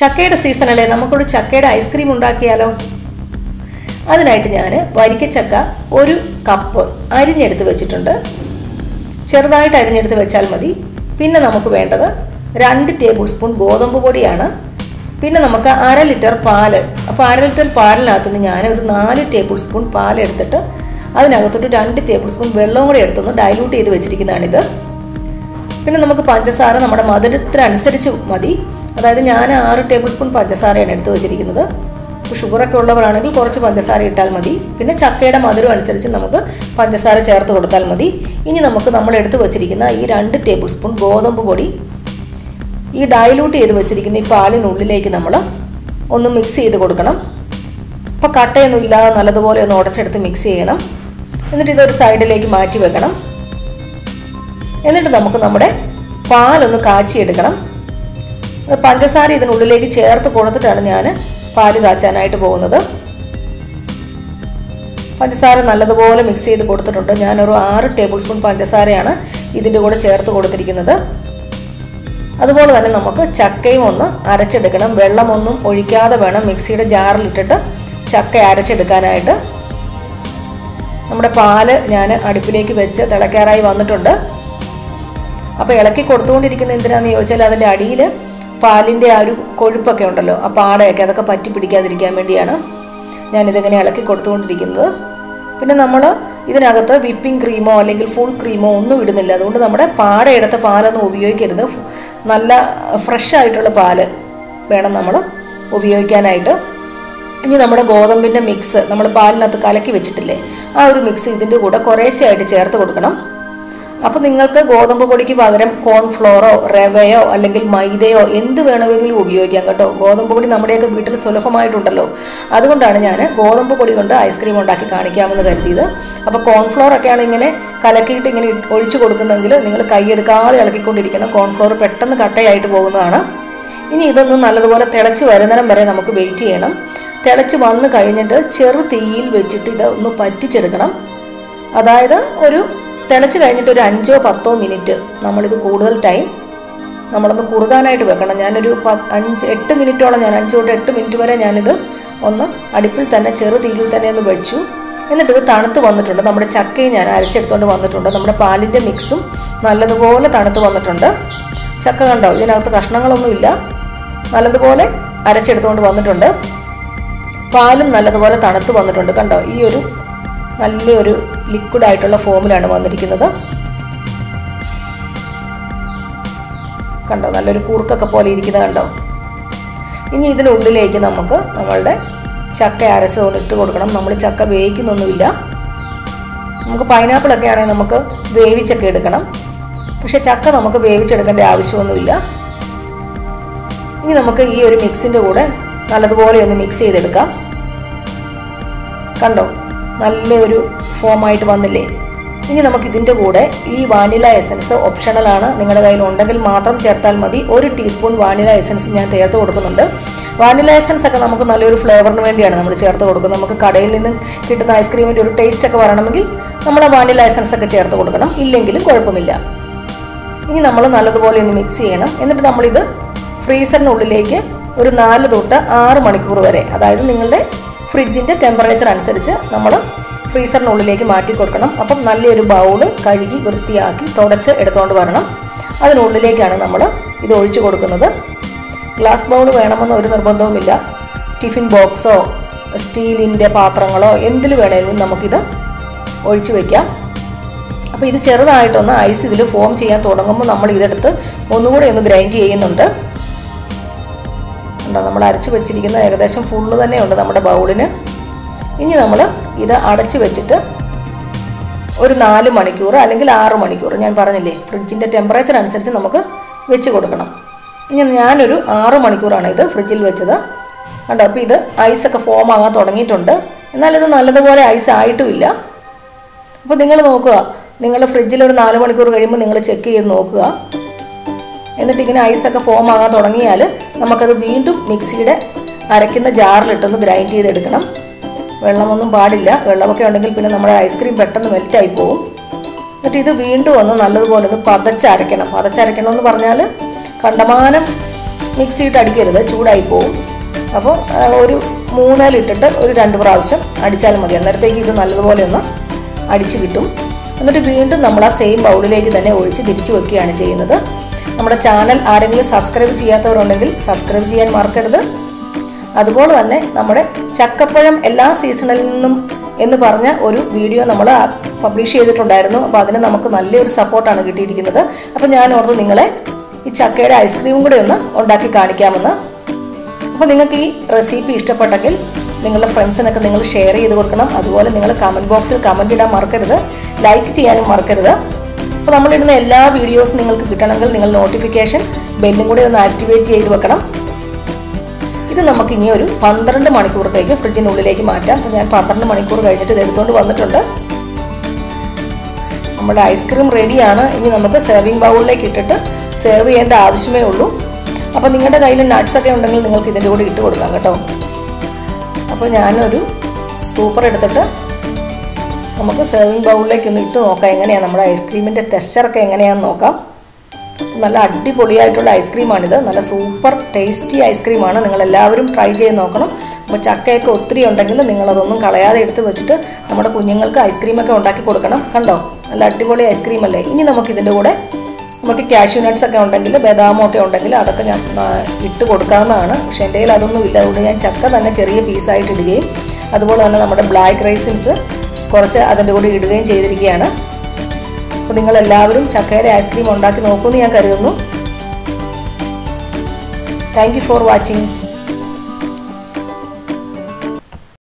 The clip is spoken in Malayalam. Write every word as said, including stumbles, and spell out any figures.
ചക്കയുടെ സീസൺ അല്ലേ, നമുക്കൊരു ചക്കയുടെ ഐസ്ക്രീം ഉണ്ടാക്കിയാലോ? അതിനായിട്ട് ഞാൻ വരിക്കച്ചക്ക ഒരു കപ്പ് അരിഞ്ഞെടുത്ത് വെച്ചിട്ടുണ്ട്. ചെറുതായിട്ട് അരിഞ്ഞെടുത്ത് വെച്ചാൽ മതി. പിന്നെ നമുക്ക് വേണ്ടത് രണ്ട് ടേബിൾ സ്പൂൺ ഗോതമ്പ് പൊടിയാണ്. പിന്നെ നമുക്ക് അര ലിറ്റർ പാല്. അപ്പോൾ അര ലിറ്റർ പാലിനകത്തുനിന്ന് ഞാൻ ഒരു നാല് ടേബിൾ സ്പൂൺ പാലെടുത്തിട്ട് അതിനകത്തൊരു രണ്ട് ടേബിൾ സ്പൂൺ വെള്ളവും കൂടി എടുത്തൊന്ന് ഡൈലൂട്ട് ചെയ്ത് വെച്ചിരിക്കുന്നതാണിത്. പിന്നെ നമുക്ക് പഞ്ചസാര നമ്മുടെ മധുരത്തിനനുസരിച്ച് മതി. അതായത് ഞാൻ ആറ് ടേബിൾ സ്പൂൺ പഞ്ചസാരയാണ് എടുത്ത് വെച്ചിരിക്കുന്നത്. ഇപ്പോൾ ഷുഗറൊക്കെ ഉള്ളവരാണെങ്കിൽ കുറച്ച് പഞ്ചസാര ഇട്ടാൽ മതി. പിന്നെ ചക്കയുടെ മധുരം അനുസരിച്ച് നമുക്ക് പഞ്ചസാര ചേർത്ത് കൊടുത്താൽ മതി. ഇനി നമുക്ക് നമ്മൾ എടുത്ത് വെച്ചിരിക്കുന്ന ഈ രണ്ട് ടേബിൾ സ്പൂൺ ഗോതമ്പ് പൊടി ഈ ഡൈലൂട്ട് ചെയ്ത് വെച്ചിരിക്കുന്ന ഈ പാലിനുള്ളിലേക്ക് നമ്മൾ ഒന്ന് മിക്സ് ചെയ്ത് കൊടുക്കണം. അപ്പോൾ കട്ടയൊന്നും ഇല്ലാതെ നല്ലതുപോലെ ഒന്ന് ഉടച്ചെടുത്ത് മിക്സ് ചെയ്യണം. എന്നിട്ട് ഇതൊരു സൈഡിലേക്ക് മാറ്റി വെക്കണം. എന്നിട്ട് നമുക്ക് നമ്മുടെ പാലൊന്ന് കാച്ചിയെടുക്കണം. പഞ്ചസാര ഇതിനുള്ളിലേക്ക് ചേർത്ത് കൊടുത്തിട്ടാണ് ഞാൻ പാല് കാച്ചാനായിട്ട് പോകുന്നത്. പഞ്ചസാര നല്ലതുപോലെ മിക്സ് ചെയ്ത് കൊടുത്തിട്ടുണ്ട്. ഞാനൊരു ആറ് ടേബിൾ സ്പൂൺ പഞ്ചസാരയാണ് ഇതിൻ്റെ കൂടെ ചേർത്ത് കൊടുത്തിരിക്കുന്നത്. അതുപോലെ തന്നെ നമുക്ക് ചക്കയും ഒന്ന് അരച്ചെടുക്കണം. വെള്ളമൊന്നും ഒഴിക്കാതെ വേണം മിക്സിയുടെ ജാറിലിട്ടിട്ട് ചക്ക അരച്ചെടുക്കാനായിട്ട്. നമ്മുടെ പാല് ഞാൻ അടുപ്പിലേക്ക് വെച്ച് തിളയ്ക്കാറായി വന്നിട്ടുണ്ട്. അപ്പോൾ ഇളക്കി കൊടുത്തുകൊണ്ടിരിക്കുന്ന എന്തിനാണെന്ന് ചോദിച്ചാൽ അതിൻ്റെ അടിയിൽ പാലിൻ്റെ ആ ഒരു കൊഴുപ്പൊക്കെ ഉണ്ടല്ലോ, ആ പാടയൊക്കെ, അതൊക്കെ പറ്റി പിടിക്കാതിരിക്കാൻ വേണ്ടിയാണ് ഞാനിതിങ്ങനെ ഇളക്കി കൊടുത്തുകൊണ്ടിരിക്കുന്നത്. പിന്നെ നമ്മൾ ഇതിനകത്ത് വിപ്പിംഗ് ക്രീമോ അല്ലെങ്കിൽ ഫുൾ ക്രീമോ ഒന്നും ഇടുന്നില്ല. അതുകൊണ്ട് നമ്മുടെ പാടയെടുത്ത പാലൊന്നും ഉപയോഗിക്കരുത്. നല്ല ഫ്രഷായിട്ടുള്ള പാല് വേണം നമ്മൾ ഉപയോഗിക്കാനായിട്ട്. ഇനി നമ്മുടെ ഗോതമ്പിൻ്റെ മിക്സ് നമ്മൾ പാലിനകത്ത് കലക്കി വെച്ചിട്ടില്ലേ, ആ ഒരു മിക്സ് ഇതിൻ്റെ കൂടെ കുറേശ്ശെയായിട്ട് ചേർത്ത് കൊടുക്കണം. അപ്പോൾ നിങ്ങൾക്ക് ഗോതമ്പ് പൊടിക്ക് പകരം കോൺഫ്ലോറോ റവയോ അല്ലെങ്കിൽ മൈദയോ എന്ത് വേണമെങ്കിലും ഉപയോഗിക്കാം കേട്ടോ. ഗോതമ്പ് പൊടി നമ്മുടെയൊക്കെ വീട്ടിൽ സുലഭമായിട്ടുണ്ടല്ലോ. അതുകൊണ്ടാണ് ഞാൻ ഗോതമ്പ് പൊടി കൊണ്ട് ഐസ്ക്രീം ഉണ്ടാക്കി കാണിക്കാമെന്ന് കരുതിയത്. അപ്പോൾ കോൺഫ്ലോറൊക്കെയാണ് ഇങ്ങനെ കലക്കിയിട്ട് ഇങ്ങനെ ഒഴിച്ചു കൊടുക്കുന്നതെങ്കിൽ നിങ്ങൾ കൈയെടുക്കാതെ ഇളക്കിക്കൊണ്ടിരിക്കണം. കോൺഫ്ലോർ പെട്ടെന്ന് കട്ടയായിട്ട് പോകുന്നതാണ്. ഇനി ഇതൊന്നും നല്ലതുപോലെ തിളച്ച് വരുന്നിടം വരെ നമുക്ക് വെയിറ്റ് ചെയ്യണം. തിളച്ച് വന്ന് കഴിഞ്ഞിട്ട് ചെറു തീയിൽ വെച്ചിട്ട് ഇത് ഒന്ന് പറ്റിച്ചെടുക്കണം. അതായത് ഒരു തിളച്ച് കഴിഞ്ഞിട്ട് ഒരു അഞ്ചോ പത്തോ മിനിറ്റ് നമ്മളിത് കൂടുതൽ ടൈം നമ്മളൊന്ന് കുറുകാനായിട്ട് വെക്കണം. ഞാനൊരു അഞ്ച് എട്ട് മിനിറ്റോളം ഞാൻ അഞ്ച് തൊട്ട് എട്ട് മിനിറ്റ് വരെ ഞാനിത് ഒന്ന് അടുപ്പിൽ തന്നെ ചെറു തീയിൽ തന്നെ ഒന്ന് വെച്ചു. എന്നിട്ടിത് തണുത്ത് വന്നിട്ടുണ്ട്. നമ്മുടെ ചക്കയും ഞാൻ അരച്ചെടുത്തുകൊണ്ട് വന്നിട്ടുണ്ട്. നമ്മുടെ പാലിൻ്റെ മിക്സും നല്ലതുപോലെ തണുത്ത് വന്നിട്ടുണ്ട്. ചക്ക കണ്ടോ, ഇതിനകത്ത് കഷ്ണങ്ങളൊന്നുമില്ല. നല്ലതുപോലെ അരച്ചെടുത്തുകൊണ്ട് വന്നിട്ടുണ്ട്. പാലും നല്ലതുപോലെ തണുത്ത് വന്നിട്ടുണ്ട്. കണ്ടോ, ഈ ഒരു നല്ലൊരു ലിക്വിഡായിട്ടുള്ള ഫോമിലാണ് വന്നിരിക്കുന്നത്. കണ്ടോ, നല്ലൊരു കൂർക്കൊക്കെ പോലെ ഇരിക്കുന്നത് കണ്ടോ. ഇനി ഇതിനുള്ളിലേക്ക് നമുക്ക് നമ്മളുടെ ചക്ക അരച്ച് ഒന്നിട്ട് കൊടുക്കണം. നമ്മൾ ചക്ക വേവിക്കുന്നൊന്നുമില്ല. നമുക്ക് പൈനാപ്പിളൊക്കെ ആണെങ്കിൽ നമുക്ക് വേവിച്ചൊക്കെ എടുക്കണം. പക്ഷേ ചക്ക നമുക്ക് വേവിച്ചെടുക്കേണ്ട ആവശ്യമൊന്നുമില്ല. ഇനി നമുക്ക് ഈ ഒരു മിക്സിൻ്റെ കൂടെ നല്ലതുപോലെ ഒന്ന് മിക്സ് ചെയ്തെടുക്കാം. കണ്ടോ, നല്ലൊരു ഫോമായിട്ട് വന്നില്ലേ. ഇനി നമുക്കിതിൻ്റെ കൂടെ ഈ വാനില എസൻസ് ഓപ്ഷണലാണ്. നിങ്ങളുടെ കയ്യിൽ ഉണ്ടെങ്കിൽ മാത്രം ചേർത്താൽ മതി. ഒരു ടീസ്പൂൺ വാനില എസൻസ് ഞാൻ ചേർത്ത് കൊടുക്കുന്നുണ്ട്. വാനില എസൻസ് ഒക്കെ നമുക്ക് നല്ലൊരു ഫ്ലേവറിന് വേണ്ടിയാണ് നമ്മൾ ചേർത്ത് കൊടുക്കുന്നത്. നമുക്ക് കടയിൽ നിന്നും കിട്ടുന്ന ഐസ്ക്രീമിൻ്റെ ഒരു ടേസ്റ്റ് ഒക്കെ വരണമെങ്കിൽ നമ്മൾ വാനില എസൻസ് ഒക്കെ ചേർത്ത് കൊടുക്കണം. ഇല്ലെങ്കിലും കുഴപ്പമില്ല. ഇനി നമ്മൾ നല്ലതുപോലെ ഒന്ന് മിക്സ് ചെയ്യണം. എന്നിട്ട് നമ്മളിത് ഫ്രീസറിനുള്ളിലേക്ക് ഒരു നാല് തൊട്ട് ആറ് മണിക്കൂർ വരെ, അതായത് നിങ്ങളുടെ ഫ്രിഡ്ജിൻ്റെ ടെമ്പറേച്ചർ അനുസരിച്ച് നമ്മൾ ഫ്രീസറിനുള്ളിലേക്ക് മാറ്റി കൊടുക്കണം. അപ്പം നല്ലൊരു ബൗള് കഴുകി വൃത്തിയാക്കി തുടച്ച് എടുത്തുകൊണ്ട് വരണം. അതിനുള്ളിലേക്കാണ് നമ്മൾ ഇത് ഒഴിച്ചു കൊടുക്കുന്നത്. ഗ്ലാസ് ബൗൾ വേണമെന്ന് ഒരു നിർബന്ധവുമില്ല. ടിഫിൻ ബോക്സോ സ്റ്റീലിൻ്റെ പാത്രങ്ങളോ എന്തിൽ വേണമെങ്കിലും നമുക്കിത് ഒഴിച്ചു വയ്ക്കാം. അപ്പോൾ ഇത് ചെറുതായിട്ടൊന്ന് ഐസ് ഇതിൽ ഫോം ചെയ്യാൻ തുടങ്ങുമ്പോൾ നമ്മൾ ഇതെടുത്ത് ഒന്നുകൂടെ ഒന്ന് ഗ്രൈൻഡ് ചെയ്യുന്നുണ്ട്. നമ്മൾ അരച്ച് വെച്ചിരിക്കുന്ന ഏകദേശം ഫുള്ള് തന്നെ ഉണ്ട് നമ്മുടെ ബൗളിന്. ഇനി നമ്മൾ ഇത് അടച്ച് വെച്ചിട്ട് ഒരു നാല് മണിക്കൂർ അല്ലെങ്കിൽ ആറ് മണിക്കൂർ, ഞാൻ പറഞ്ഞില്ലേ ഫ്രിഡ്ജിൻ്റെ ടെമ്പറേച്ചർ അനുസരിച്ച് നമുക്ക് വെച്ച് കൊടുക്കണം. ഇനി ഞാനൊരു ആറ് മണിക്കൂറാണ് ഇത് ഫ്രിഡ്ജിൽ വെച്ചത്. കണ്ടോ, അപ്പോൾ ഇത് ഐസൊക്കെ ഫോം ആകാൻ തുടങ്ങിയിട്ടുണ്ട്. എന്നാലിത് നല്ലതുപോലെ ഐസ് ആയിട്ടുമില്ല. അപ്പോൾ നിങ്ങൾ നോക്കുക, നിങ്ങളുടെ ഫ്രിഡ്ജിൽ ഒരു നാല് മണിക്കൂർ കഴിയുമ്പോൾ നിങ്ങൾ ചെക്ക് ചെയ്ത് നോക്കുക. എന്നിട്ട് ഇങ്ങനെ ഐസൊക്കെ ഫോം ആകാൻ തുടങ്ങിയാൽ നമുക്കത് വീണ്ടും മിക്സിയുടെ അരയ്ക്കുന്ന ജാറിലിട്ടൊന്ന് ഗ്രൈൻഡ് ചെയ്തെടുക്കണം. വെള്ളമൊന്നും പാടില്ല. വെള്ളമൊക്കെ ഉണ്ടെങ്കിൽ പിന്നെ നമ്മുടെ ഐസ്ക്രീം പെട്ടെന്ന് മെൽറ്റായി പോകും. എന്നിട്ട് ഇത് വീണ്ടും ഒന്ന് നല്ലതുപോലെ ഒന്ന് പതച്ചരയ്ക്കണം. പതച്ചരയ്ക്കണമെന്ന് പറഞ്ഞാൽ കണ്ടമാനം mix it at the Chudaipo. Moon a little or random browser, Adichalamagan, that they give the Malavolena, Adichivitum, and the bean to Namala same bowl lake than a orchi, the Chiwaki and Jay another. Namada channel R M L subscribe Chiata Rondagil, subscribe G and market other. Adabodane, Namada Chakaparam Ella seasonal in the Parna or video Namala publish the Todarno, Padana Namakanali support and a good together. Upon Yan or the Ningale, it's a ice cream good or Daki Karnikamana. If you like this recipe, please share it with your friends and comment box. Comment it, like it, and mark it. If you like all videos, you can activate the notification bell. This is the If you have a nuts, you can eat it. If you have a scooper, you can eat a serving bowl. You can eat ice cream. You can eat ice cream. You can eat super tasty ice cream. You can try it. You can eat ice cream. Cashew nuts account and Badam account and it to Kodkana, Shendale Adunu Villa and Chaka than a cherry piece I did game. Otherwise, black rice in Sir, Korcha, other devoted in Chedriana. Putting a lavrum, chaka, ice cream on Dakin Okuni and Karunu. Thank you for watching.